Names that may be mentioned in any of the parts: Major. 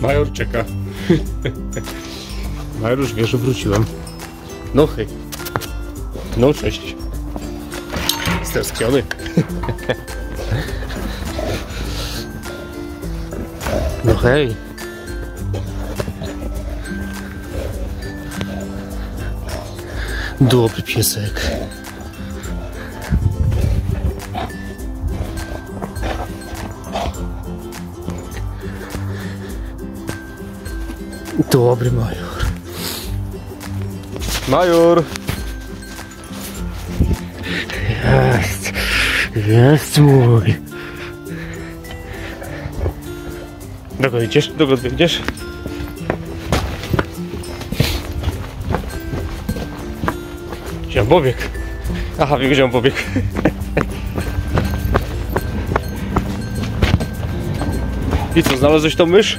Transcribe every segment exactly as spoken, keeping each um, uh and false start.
Major czeka. Major już wie, że wróciłem. No hej. No cześć. Stęskniony. No hej. Dobry piesek. Dobry Major. Major. Jest. Jest mój. Dokąd idziesz? Dokąd biegniesz? Gdzie on pobieg? Aha, wiem, gdzie on pobieg. I co, znalazłeś tą mysz?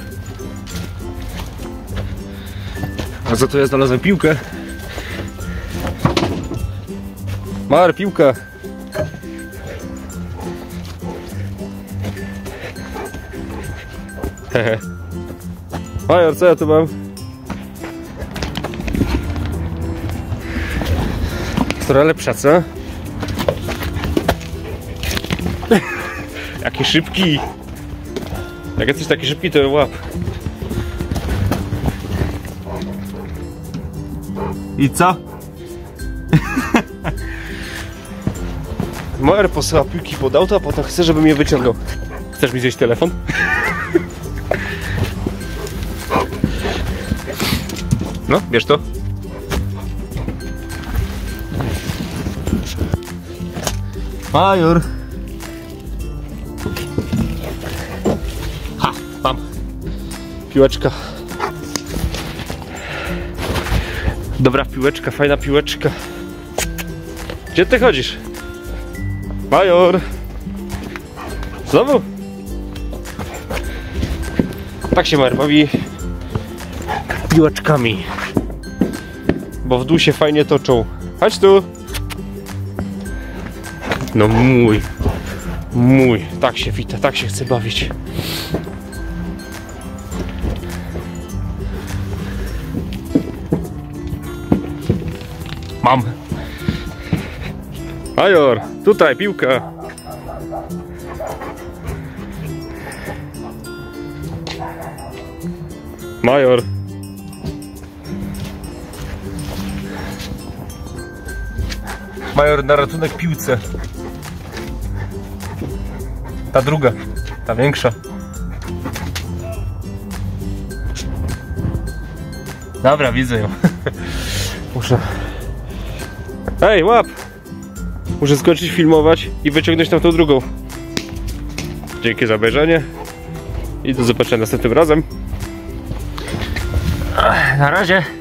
A za to ja znalazłem piłkę. Mar, piłka. Hehe. Major, co ja tu mam? Która lepsza, co? Jakie szybki! Jak jesteś taki szybki, to łap. I co? Major posyła piłki pod auto, a potem chce, żebym je wyciągnął. Chcesz mi zjeść telefon? No, bierz to. Major! Ha! Mam! Piłeczka. Dobra piłeczka, fajna piłeczka. Gdzie ty chodzisz? Major! Znowu? Tak się Major bawi piłeczkami. Bo w dół się fajnie toczą. Chodź tu! No mój, mój, tak się wita, tak się chce bawić. Mam. Major, tutaj piłka. Major. Major na ratunek piłce. Ta druga, ta większa. Dobra, widzę ją. Muszę... Ej, łap! Muszę skończyć filmować i wyciągnąć tam tą drugą. Dzięki za obejrzenie. I do zobaczenia następnym razem. Na razie.